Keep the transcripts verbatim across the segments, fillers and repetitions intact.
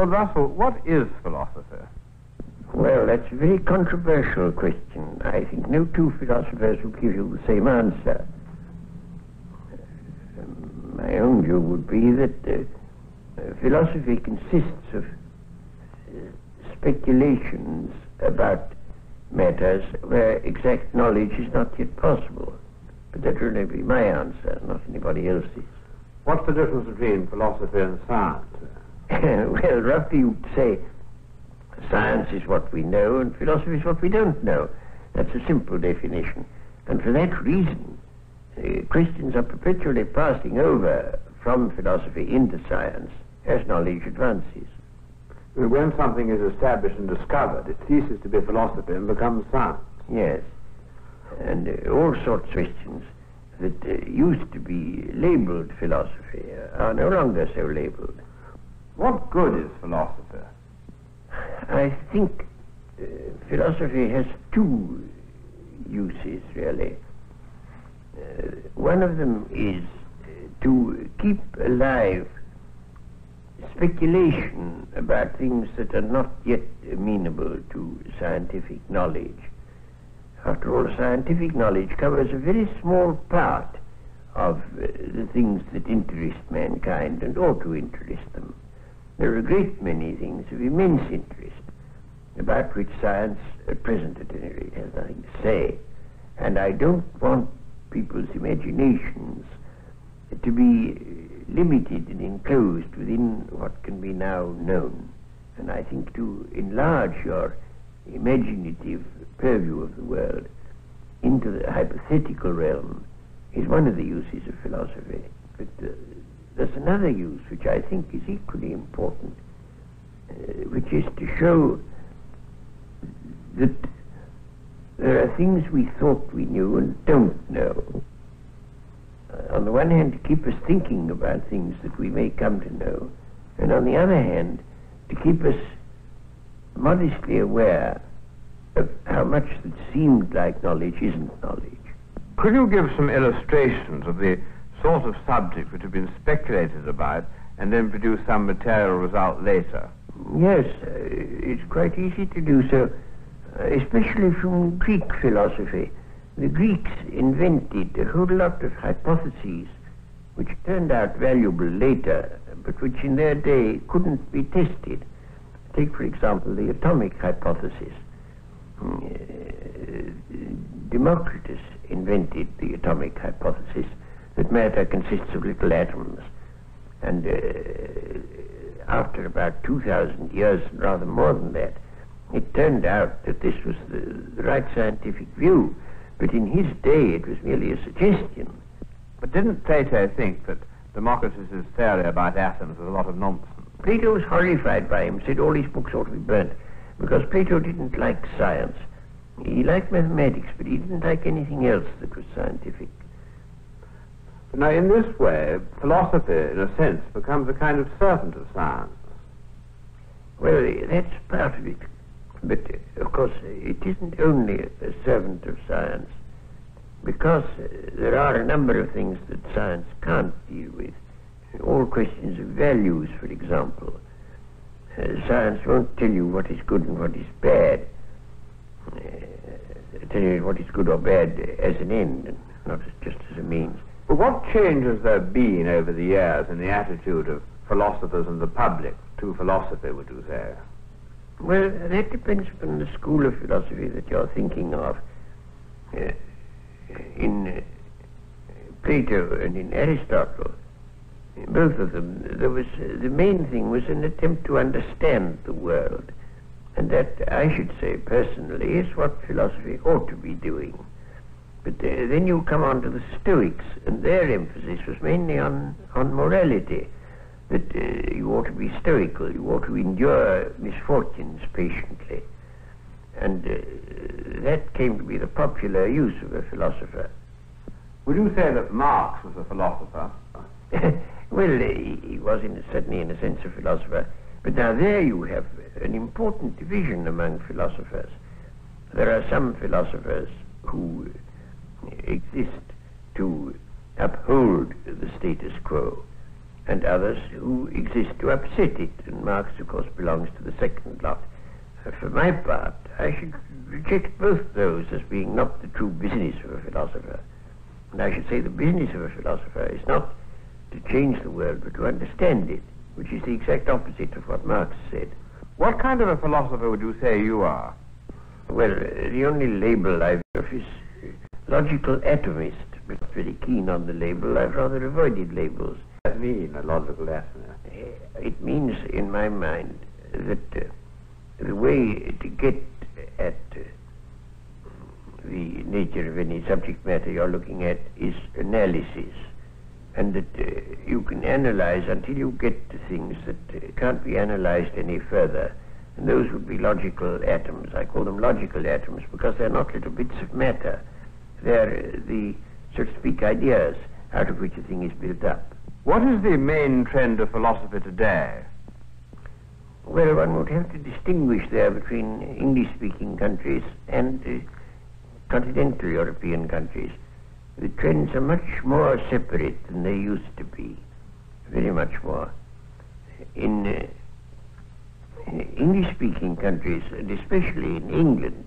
Lord Russell, what is philosophy? Well, that's a very controversial question. I think no two philosophers will give you the same answer. Um, my own view would be that uh, uh, philosophy consists of uh, speculations about matters where exact knowledge is not yet possible. But that will only be my answer, not anybody else's. What's the difference between philosophy and science? Well, roughly you'd say science is what we know and philosophy is what we don't know. That's a simple definition. And for that reason, uh, Christians are perpetually passing over from philosophy into science as knowledge advances. When something is established and discovered, it ceases to be philosophy and becomes science. Yes. And uh, all sorts of questions that uh, used to be labelled philosophy are no longer so labelled. What good is philosophy? I think uh, philosophy has two uses, really. Uh, one of them is uh, to keep alive speculation about things that are not yet amenable to scientific knowledge. After all, scientific knowledge covers a very small part of uh, the things that interest mankind and ought to interest them. There are a great many things of immense interest about which science at present at any rate has nothing to say. And I don't want people's imaginations to be limited and enclosed within what can be now known. And I think to enlarge your imaginative purview of the world into the hypothetical realm is one of the uses of philosophy. But uh, there's another use which I think is equally important, uh, which is to show that there are things we thought we knew and don't know. Uh, on the one hand, to keep us thinking about things that we may come to know, and on the other hand, to keep us modestly aware of how much that seemed like knowledge isn't knowledge. Could you give some illustrations of the sort of subject which have been speculated about and then produce some material result later? Yes, uh, it's quite easy to do so, uh, especially from Greek philosophy. The Greeks invented a whole lot of hypotheses which turned out valuable later, but which in their day couldn't be tested. Take, for example, the atomic hypothesis. Uh, Democritus invented the atomic hypothesis that matter consists of little atoms. And uh, after about two thousand years, and rather more than that, it turned out that this was the, the right scientific view. But in his day, it was merely a suggestion. But didn't Plato think that Democritus' theory about atoms was a lot of nonsense? Plato was horrified by him, said all his books ought to be burnt, because Plato didn't like science. He liked mathematics, but he didn't like anything else that was scientific. Now, in this way, philosophy, in a sense, becomes a kind of servant of science. Well, that's part of it. But, uh, of course, it isn't only a servant of science, because uh, there are a number of things that science can't deal with. All questions of values, for example. Uh, science won't tell you what is good and what is bad. Uh, tell you what is good or bad as an end, and not as, just as a means. But what change has there been over the years in the attitude of philosophers and the public to philosophy, would you say? Well, that depends upon the school of philosophy that you're thinking of. Uh, in uh, Plato and in Aristotle, both of them, there was, uh, the main thing was an attempt to understand the world. And that, I should say personally, is what philosophy ought to be doing. But uh, then you come on to the Stoics, and their emphasis was mainly on, on morality. That uh, you ought to be stoical, you ought to endure misfortunes patiently. And uh, that came to be the popular use of a philosopher. Would you say that Marx was a philosopher? Well, he was in a, certainly in a sense a philosopher, but now there you have an important division among philosophers. There are some philosophers who exist to uphold the status quo, and others who exist to upset it, and Marx, of course, belongs to the second lot. Uh, for my part, I should reject both those as being not the true business of a philosopher. And I should say the business of a philosopher is not to change the world, but to understand it, which is the exact opposite of what Marx said. What kind of a philosopher would you say you are? Well, uh, the only label I've got is logical atomist. I'm not very keen on the label. I've rather avoided labels. What does that mean, a logical atomist? Uh, it means, in my mind, that uh, the way to get at uh, the nature of any subject matter you're looking at is analysis, and that uh, you can analyze until you get to things that uh, can't be analyzed any further, and those would be logical atoms. I call them logical atoms because they're not little bits of matter. They're uh, the, so to speak, ideas out of which a thing is built up. What is the main trend of philosophy today? Well, one would have to distinguish there between English-speaking countries and uh, continental European countries. The trends are much more separate than they used to be, very much more. In uh, English-speaking countries, and especially in England,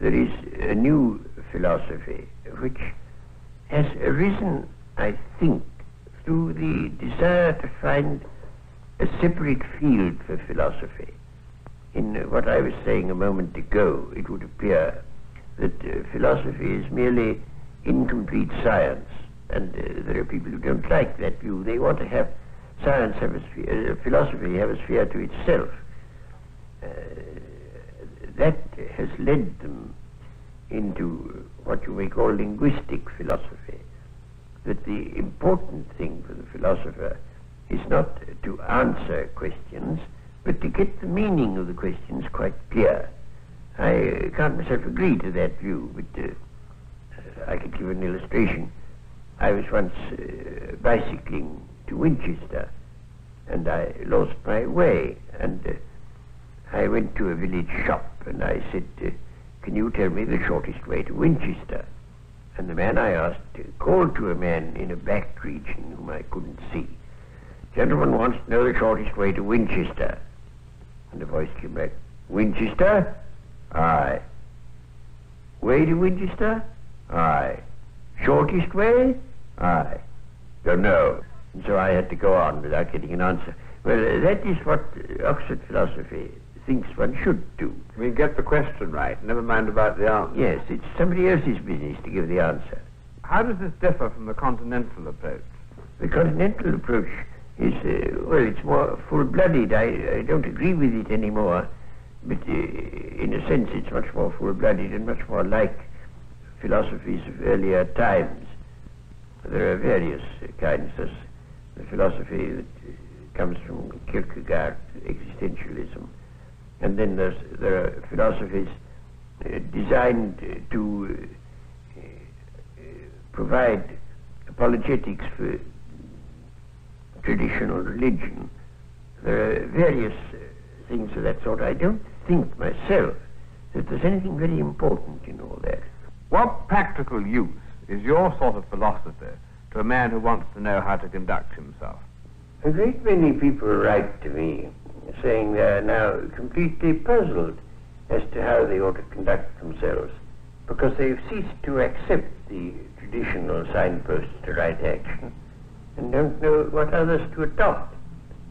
there is a new philosophy which has arisen, I think, through the desire to find a separate field for philosophy. In uh, what I was saying a moment ago, it would appear that uh, philosophy is merely incomplete science, and uh, there are people who don't like that view. They want to have science have a sphere, uh, philosophy have a sphere to itself. Uh, that has led them into what you may call linguistic philosophy, that the important thing for the philosopher is not to answer questions, but to get the meaning of the questions quite clear. I uh, can't myself agree to that view, but uh, I could give an illustration. I was once uh, bicycling to Winchester, and I lost my way, and uh, I went to a village shop, and I said, uh, can you tell me the shortest way to Winchester? And the man I asked uh, called to a man in a back region whom I couldn't see. Gentleman wants to know the shortest way to Winchester. And the voice came back, Winchester? Aye. Way to Winchester? Aye. Shortest way? Aye. Don't know. And so I had to go on without getting an answer. Well, uh, that is what uh, Oxford philosophy thinks one should do. We get the question right, never mind about the answer. Yes, it's somebody else's business to give the answer. How does this differ from the continental approach? The continental approach is, uh, well, it's more full-blooded. I, I don't agree with it anymore, but uh, in a sense it's much more full-blooded and much more like philosophies of earlier times. There are various uh, kinds. There's the philosophy that uh, comes from Kierkegaard, existentialism, and then there's, there are philosophies uh, designed uh, to uh, uh, provide apologetics for traditional religion. There are various uh, things of that sort. I don't think myself that there's anything very important in all that. What practical use is your sort of philosophy to a man who wants to know how to conduct himself? A great many people write to me saying they are now completely puzzled as to how they ought to conduct themselves because they've ceased to accept the traditional signposts to right action and don't know what others to adopt.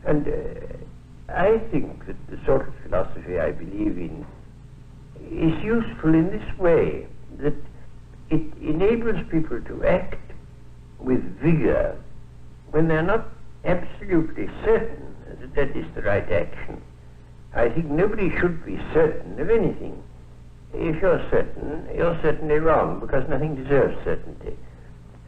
And uh, I think that the sort of philosophy I believe in is useful in this way, that it enables people to act with vigor when they're not absolutely certain that that is the right action. I think nobody should be certain of anything. If you're certain, you're certainly wrong, because nothing deserves certainty.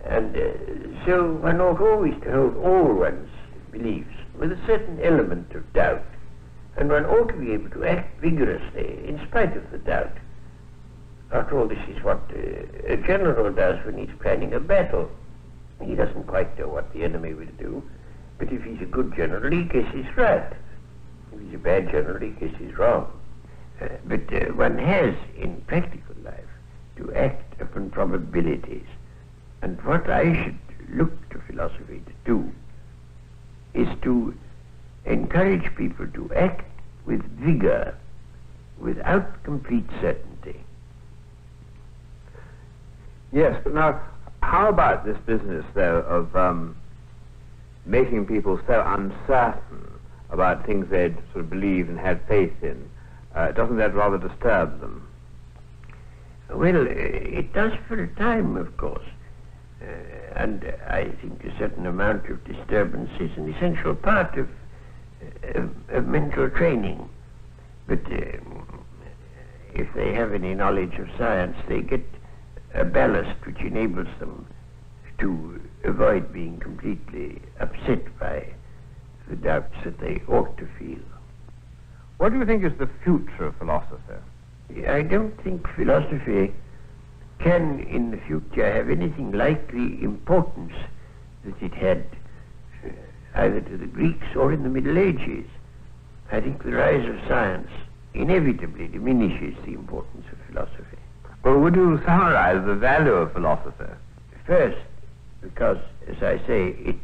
And uh, so one ought always to hold all one's beliefs with a certain element of doubt, and one ought to be able to act vigorously in spite of the doubt. After all, this is what uh, a general does when he's planning a battle. He doesn't quite know what the enemy will do, but if he's a good general, he guesses right. If he's a bad general, he guesses wrong. Uh, but uh, one has, in practical life, to act upon probabilities. And what I should look to philosophy to do is to encourage people to act with vigor, without complete certainty. Yes, but now, how about this business, though, of um, making people so uncertain about things they'd sort of believed and had faith in? Uh, doesn't that rather disturb them? Well, it does for a time, of course. Uh, and I think a certain amount of disturbance is an essential part of, of, of mental training. But um, if they have any knowledge of science, they get a ballast which enables them to avoid being completely upset by the doubts that they ought to feel. What do you think is the future of philosophy? I don't think philosophy can in the future have anything like the importance that it had uh, either to the Greeks or in the Middle Ages. I think the rise of science inevitably diminishes the importance of philosophy. Well, would you summarize the value of philosophy? First, because, as I say, it,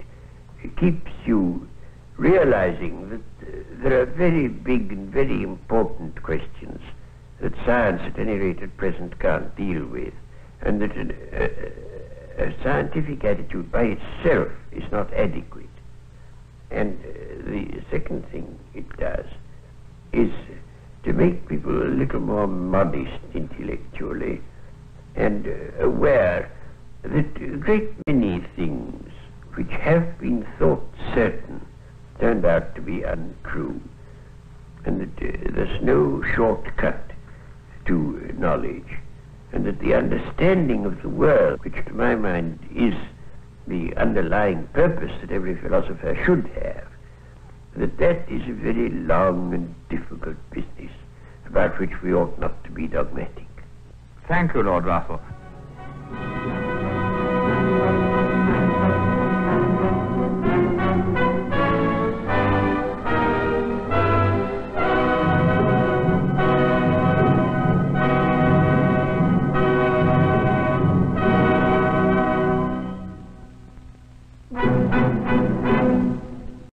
it keeps you realizing that uh, there are very big and very important questions that science, at any rate at present, can't deal with, and that an, uh, a scientific attitude by itself is not adequate. And uh, the second thing it does is to make people a little more modest intellectually and uh, aware that a great many things which have been thought certain turned out to be untrue, and that uh, there's no shortcut to knowledge, and that the understanding of the world, which to my mind is the underlying purpose that every philosopher should have, that that is a very long and difficult business about which we ought not to be dogmatic. Thank you, Lord Russell. Thank you.